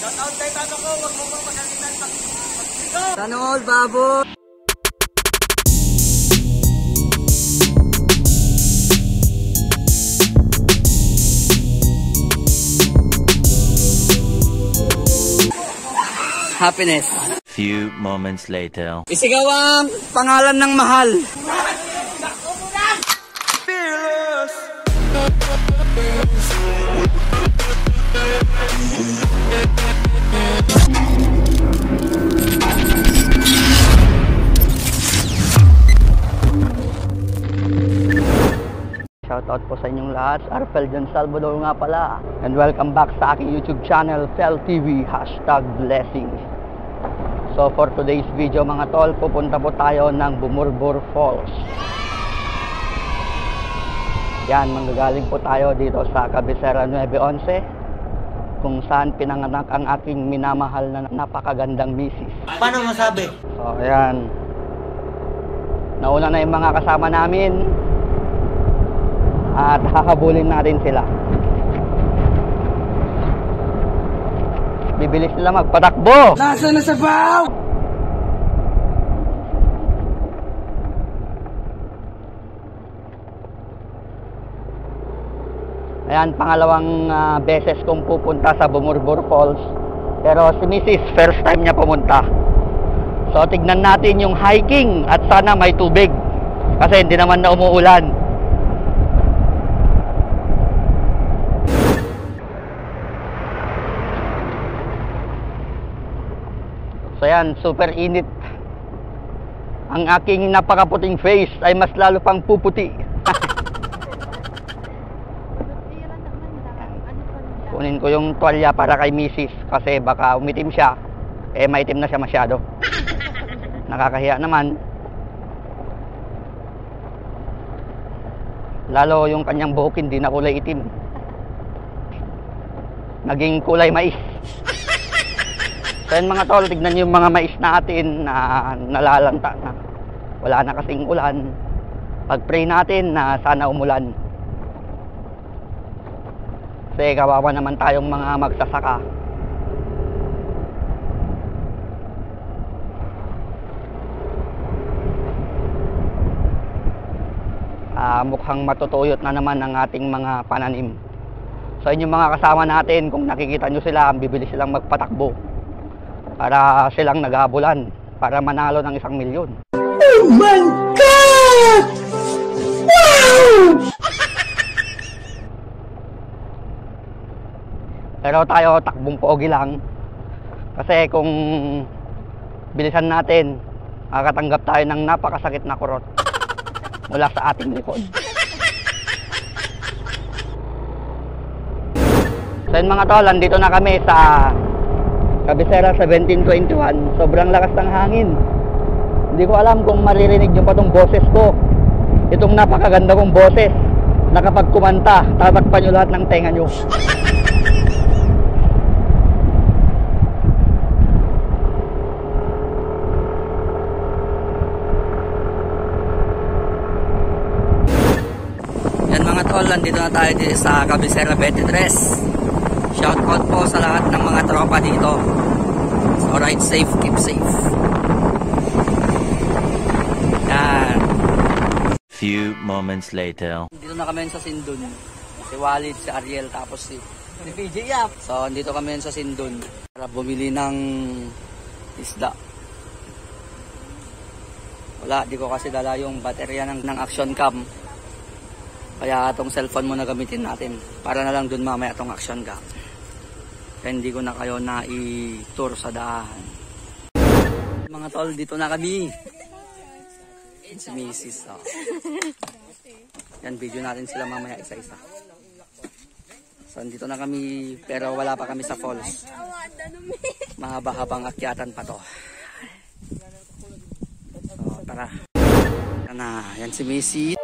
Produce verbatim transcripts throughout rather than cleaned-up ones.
Shout out kay tata ko, wag mo pang magalitan pag dito. Tanol Babo. Happiness. Few moments later. Isigaw ang pangalan ng mahal. Fearless. Shoutout po sa inyong lahat. Arfel Dinsalvador nga pala. And welcome back sa aking YouTube channel, FelTV, hashtag blessings. So for today's video mga tol, pupunta po tayo ng Bumorbor Falls. Yan, manggagaling po tayo dito sa Kabisera nine eleven, kung saan pinanganak ang aking minamahal na napakagandang misis. Paano masabi? So yan, nauna na yung mga kasama namin at hahabulin natin sila. Bibilis nila magpatakbo. Nasaan na sa baw? Ayan, pangalawang uh, beses kong pupunta sa Bumorbor Falls. Pero si misis, first time niya pumunta. So tignan natin yung hiking at sana may tubig. Kasi hindi naman na umuulan. So yan, super init. Ang aking napakaputing face ay mas lalo pang puputi. Kunin ko yung tuwalya para kay misis kasi baka umitim siya. Eh maitim na siya masyado. Nakakahiya naman. Lalo yung kanyang buhok hindi na kulay itim. Naging kulay mais. So yun mga tol, tignan nyo yung mga mais natin na nalalanta na. Wala na kasing ulan. Pag-pray natin na sana umulan. Kasi kawawa naman tayong mga magsasaka. Uh, mukhang matutuyot na naman ang ating mga pananim. So yun yung mga kasama natin, kung nakikita nyo sila, bibili silang magpatakbo. Para silang nag-aabulan para manalo ng isang milyon. Oh my God! Wow! Pero tayo takbong pogi lang. Kasi kung bilisan natin, makakatanggap tayo ng napakasakit na kurot mula sa ating likod. So yun mga tol, andito na kami sa Kabisera seventeen twenty-one. Sobrang lakas ng hangin. Hindi ko alam kung maririnig nyo pa itong boses ko. Itong napakaganda kong boses na kapag kumanta, tatakpan nyo lahat ng tenga nyo. Yan mga tol, nandito na tayo sa Kabisera twenty-three. Shoutout po sa lahat ng mga tropa dito. So ride safe, keep safe. Yan. Few moments later. Dito na kami sa Sindon. Si Walid, si Ariel, tapos si si P J Yap. So dito kami sa Sindon para bumili ng isda. Wala, di ko kasi dala yung baterya ng, ng action cam. Kaya itong cellphone muna gamitin natin. Para na lang dun mamaya itong action cam. Kaya hindi ko na kayo na i-tour sa daan. Mga tol, dito na kami. Si misis. Oh. Yan, video natin sila mamaya isa-isa. So, dito na kami. Pero wala pa kami sa falls. Mahaba-habang akyatan pa to. So, tara. Yan na. Yan si misis.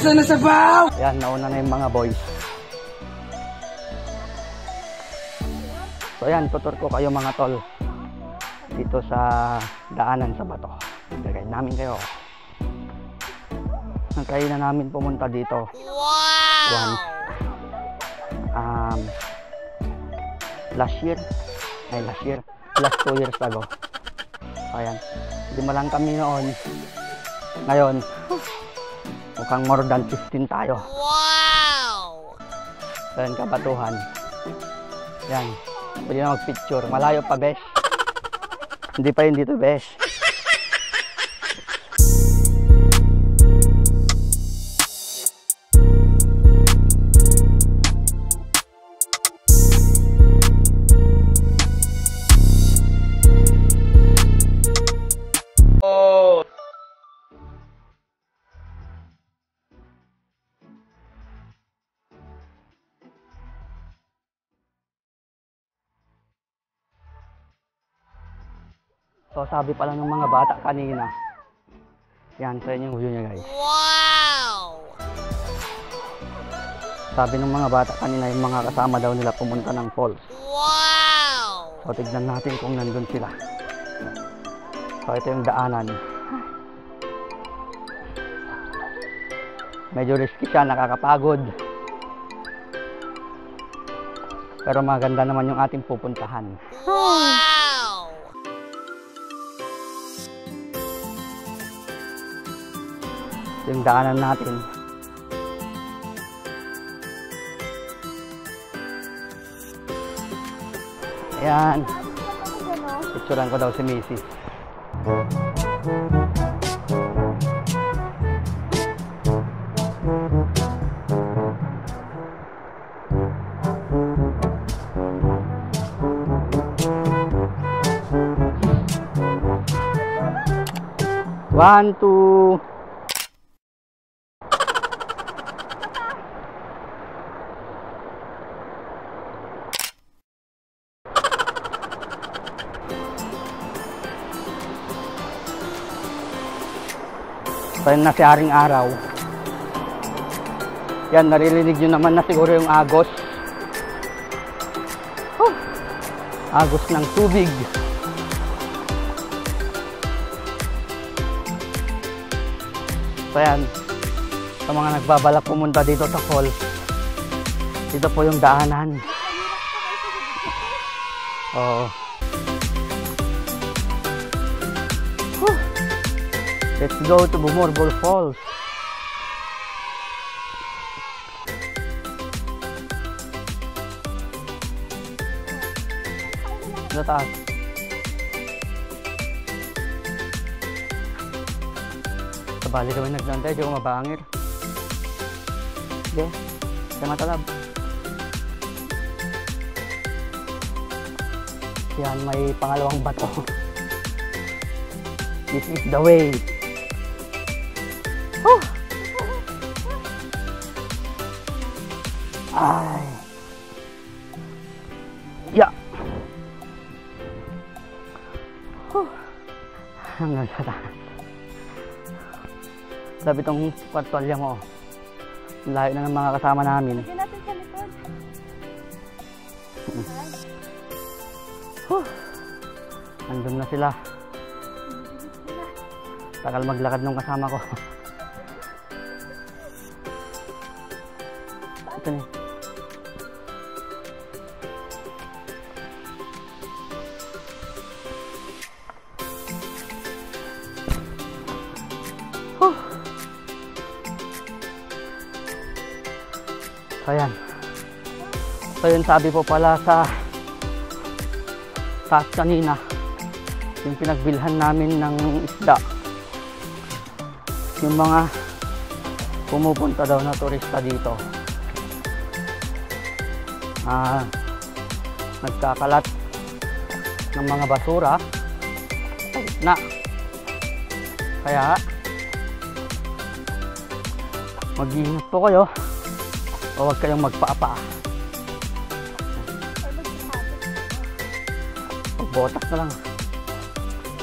Asa na sabaw? Yan, nauna na yung mga boys. So yan, tutor ko kayo mga tol dito sa daanan sa bato. Tagay namin kayo. Nagkaya na namin pumunta dito. Wow! Yan. Um, last year, ay last year, last two years ago. So yan, hindi mo lang kami noon. Ngayon, mukhang more than fifteen tayo. Wow! Ayan, kabatuhan. Yan. Pwede na mag-picture. Malayo pa, besh. Hindi pa yun dito, besh. So sabi pala ng mga bata kanina. Yan, sa inyo yung view niya guys. Wow! Sabi ng mga bata kanina yung mga kasama daw nila pumunta ng falls. Wow! So tignan natin kung nandun sila. So ito yung daanan. Medyo risky siya, nakakapagod. Pero maganda naman yung ating pupuntahan. Wow! Yung daanan natin. Ayan. Picturean ko daw si Missy. One, two... So yun na si Haring Araw. Yan, naririnig nyo naman na siguro yung agos. Oh, agos ng tubig. So yan, sa mga nagbabalak pumunta dito sa falls, dito po yung daanan. Oo. Let's go to Bumorbor Falls. Sa taas. Sa bali kami naglantay, di ko mabangir. Hindi, sa matalab. Yan, may pangalawang bato. This is the way. Oh. Ay. Yeah. Oh. Hanggang sa taas. Sabi itong kwartolya mo. Layo na ng mga kasama namin. Hindi natin sa likod. Oh. Andun na sila. Takal maglakad nung kasama ko. Ito na. Huh. So yan. So yun sabi po pala sa taas kanina, yung pinagbilhan namin ng isda. Yung mga pumupunta daw na turista dito, ah, nagkakalat ng mga basura na kaya mag-iingat po kayo o huwag kayong magpaapa. Pagbotak na lang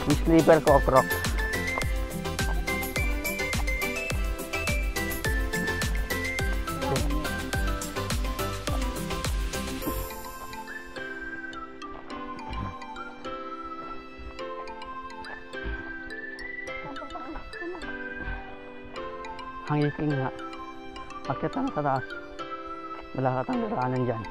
yung slipper ko o crocs. hangin nga. Akyat na sa taas. Wala ka tang daraanan dyan.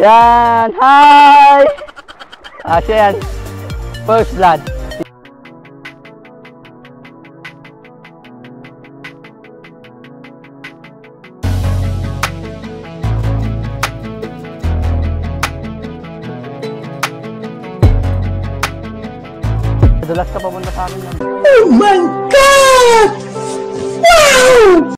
Yan! Hi! Ah, siya yan. First blood. Dulas ka papunta sa amin yan. Oh my God! Wow!